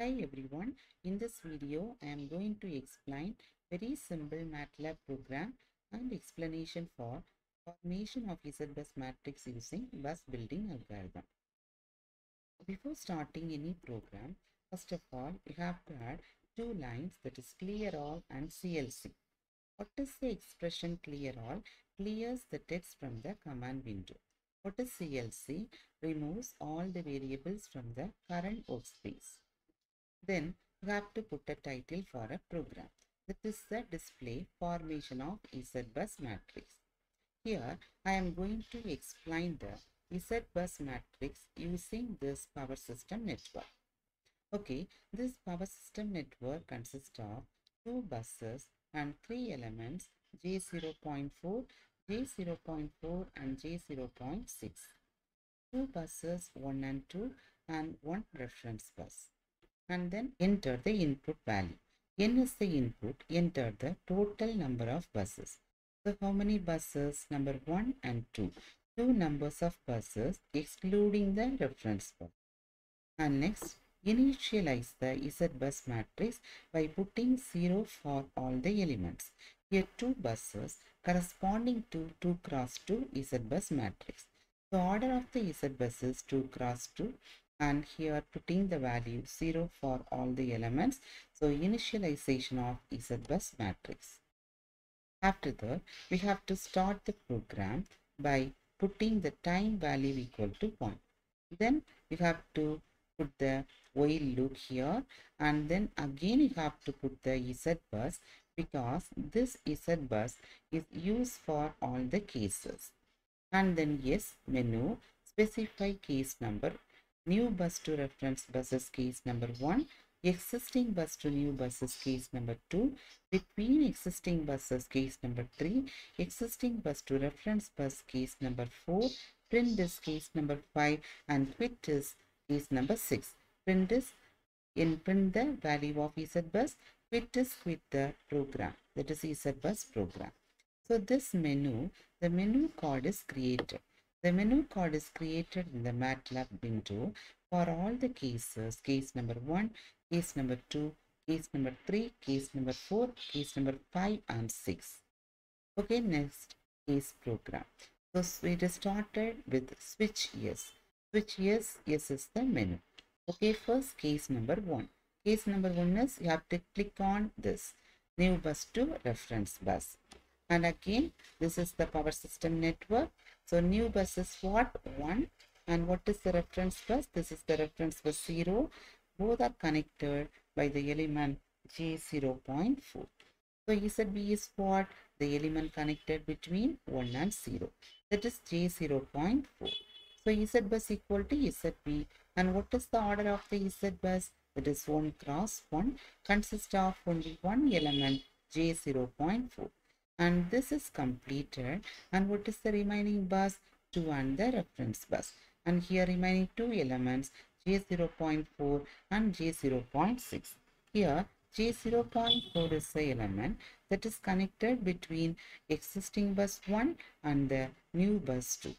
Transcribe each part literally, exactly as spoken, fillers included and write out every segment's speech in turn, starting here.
Hi everyone, in this video I am going to explain very simple MATLAB program and explanation for formation of Z bus matrix using bus building algorithm. Before starting any program, first of all you have to add two lines, that is clear all and C L C. What is the expression clear all? Clears the text from the command window. What is C L C? Removes all the variables from the current workspace. Then you have to put a title for a program. That is the display formation of Z bus matrix. Here I am going to explain the Z bus matrix using this power system network. Okay, this power system network consists of two buses and three elements J zero point four, J zero point four and J zero point six. Two buses, one and two, and one reference bus. And then enter the input value. N is the input. Enter the total number of buses. So how many buses? Number one and two. Two numbers of buses excluding the reference bus. And next, initialize the Z bus matrix by putting zero for all the elements. Here two buses corresponding to two cross two Z bus matrix. The order of the Z buses two cross two. And here putting the value zero for all the elements. So initialization of Z bus matrix. After that, we have to start the program by putting the time value equal to one. Then you have to put the while loop here, and then again you have to put the Z bus, because this Z bus is used for all the cases. And then yes menu, specify case number. New bus to reference buses case number one, existing bus to new buses case number two, between existing buses case number three, existing bus to reference bus case number four, print is case number five, and quit is case number six. Print is in print the value of Z bus, quit is quit the program, that is Z bus program. So this menu, the menu card is created. The menu card is created in the MATLAB window for all the cases, case number one, case number two, case number three, case number four, case number five and six. Okay, next case program. So it is started with switch yes. Switch yes, yes is the menu. Okay, first case number one. Case number one is you have to click on this new bus to reference bus. And again, this is the power system network. So new bus is what? one. And what is the reference bus? This is the reference bus zero. Both are connected by the element J zero point four. So Z B is what? The element connected between one and zero. That is J zero point four. So Z bus equal to Z B. And what is the order of the Z bus? That is one cross one. Consists of only one element J zero point four. And this is completed, and what is the remaining bus? two and the reference bus, and here remaining two elements J zero point four and J zero point six. Here J zero point four is the element that is connected between existing bus one and the new bus two.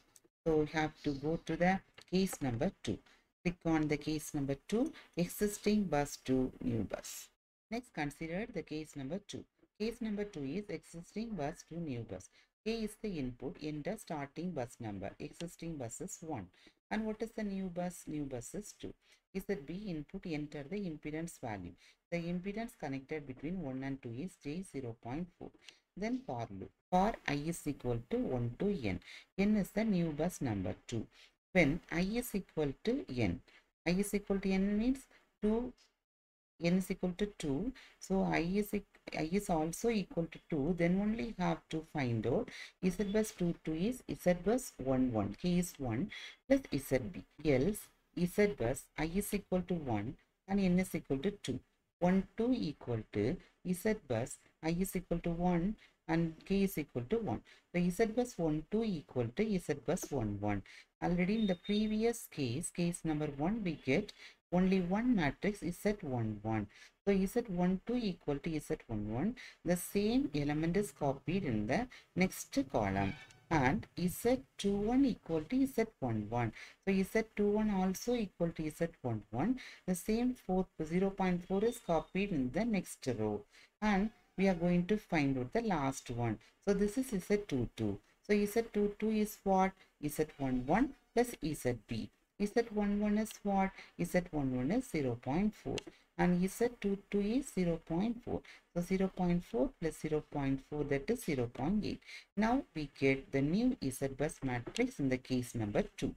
So we have to go to the case number two. Click on the case number two, existing bus two, new bus. Next consider the case number two. Case number two is existing bus to new bus. K is the input, enter starting bus number. Existing bus is one. And what is the new bus? New bus is two. Is that B input, enter the impedance value. The impedance connected between one and two is J zero point four. Then for loop. For I is equal to one to N. N is the new bus number two. When I is equal to N. I is equal to N means two. N is equal to two, so I is, I is also equal to two, then only have to find out Z bus two, two is Z bus one, one, K is one plus Z B, else Z bus I is equal to one and N is equal to two, one, two equal to Z bus I is equal to one and K is equal to one, so Z bus one, two equal to Z bus one, one, already in the previous case, case number one we get only one matrix Z one, one. So Z one, two equal to Z one, one. The same element is copied in the next column. and Z twenty-one equal to Z eleven. So Z twenty-one also equal to Z eleven. The same zero point four is copied in the next row, and we are going to find out the last one. So this is Z twenty-two. So Z twenty-two is what? Z eleven plus Z B. Z eleven is what? Z eleven is zero point four, and Z twenty-two is zero point four. So zero point four plus zero point four, that is zero point eight. Now we get the new Z bus matrix in the case number two.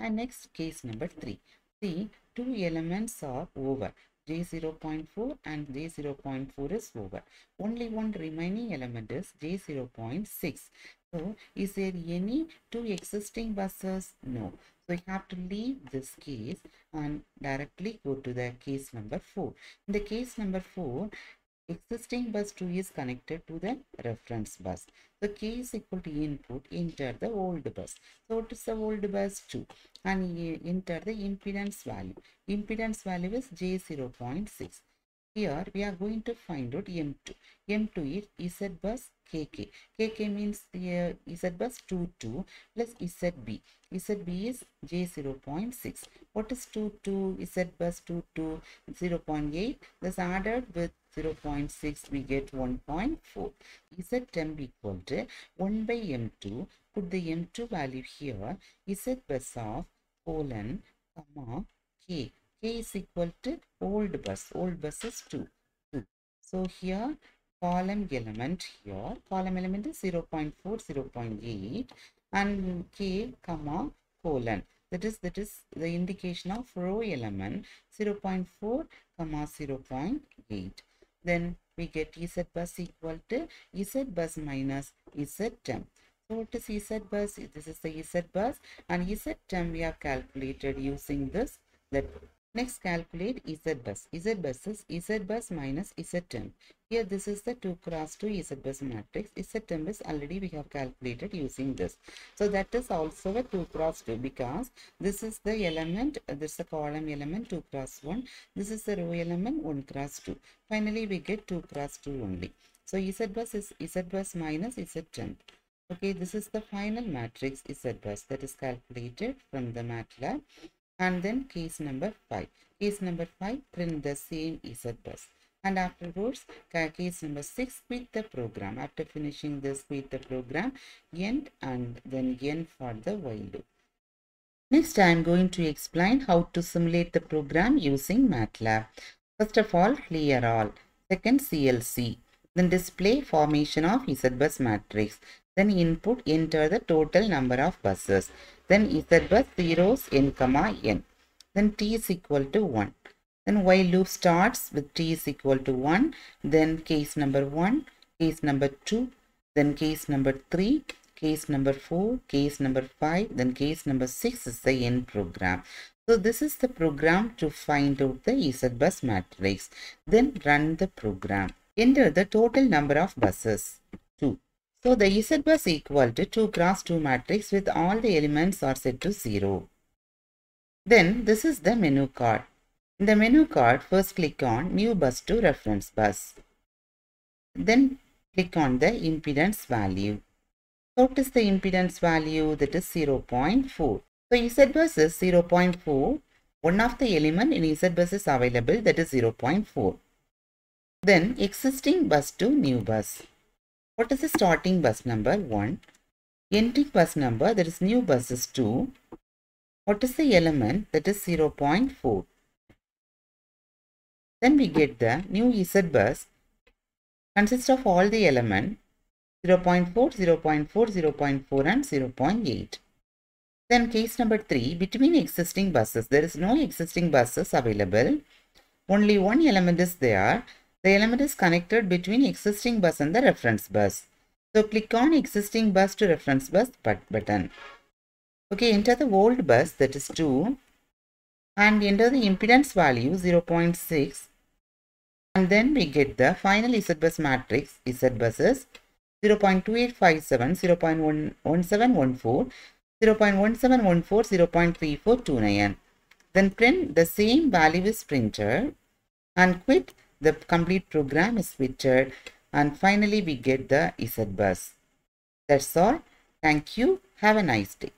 And next case number three. See, two elements are over. J zero point four and J zero point four is over. Only one remaining element is J zero point six. So, is there any two existing buses? No. So, you have to leave this case and directly go to the case number four. In the case number four, existing bus two is connected to the reference bus. So, K is equal to input, enter the old bus. So, what is the old bus two? And enter the impedance value. Impedance value is J zero point six. Here, we are going to find out M two. M two is Z bus K K. K K means uh, Z bus twenty-two plus Z B. Z B is J zero point six. What is twenty-two? Z bus twenty-two, zero point eight. This added with zero point six, we get one point four. Z temp equal to one by M two. Put the M two value here. Z bus of colon, comma, K. K is equal to old bus. Old bus is two. So here column element here. Column element is zero point four, zero point eight, and K comma colon. That is that is the indication of row element zero point four comma zero point eight. Then we get Z bus equal to Z bus minus Z temp. So what is Z bus? This is the Z bus, and Z temp we have calculated using this. That Next, calculate Z bus. Z bus is Z bus minus Z temp. Here, this is the two cross two Z bus matrix. Z temp is already we have calculated using this. So, that is also a two cross two because this is the element, this is the column element two cross one. This is the row element one cross two. Finally, we get two cross two only. So, Z bus is Z bus minus Z temp. Okay, this is the final matrix Z bus that is calculated from the MATLAB. And then case number five. Case number five, print the same Z bus. And afterwards, case number six, quit the program. After finishing this, quit the program, end, and then end for the while loop. Next, I am going to explain how to simulate the program using MATLAB. First of all, clear all. Second, C L C. Then display formation of Z bus matrix. Then input, enter the total number of buses. Then Z bus zeros n comma n. Then T is equal to one. Then while loop starts with T is equal to one. Then case number one, case number two, then case number three, case number four, case number five, then case number six is the end program. So this is the program to find out the Z bus matrix. Then run the program. Enter the total number of buses. two. So, the Z bus equal to two cross two matrix with all the elements are set to zero. Then, this is the menu card. In the menu card, first click on New Bus to Reference Bus. Then, click on the impedance value. What is the impedance value? That is zero point four. So, Z bus is zero point four. One of the element in Z bus is available, that is zero point four. Then, existing bus to new bus. What is the starting bus number? one. Ending bus number, that is new bus is two. What is the element? That is zero point four. Then we get the new Z bus consists of all the element zero point four, zero point four, zero point four and zero point eight. Then case number three, between existing buses, there is no existing buses available. Only one element is there. The element is connected between existing bus and the reference bus. So, click on existing bus to reference bus button. Okay, enter the old bus, that is two, and enter the impedance value zero point six, and then we get the final Z bus matrix. Z buses zero point two eight five seven, zero point one seven one four, zero point one seven one four, zero point three four two nine. Then print the same value is printed and quit. The complete program is switched, and finally we get the Z bus. That's all. Thank you. Have a nice day.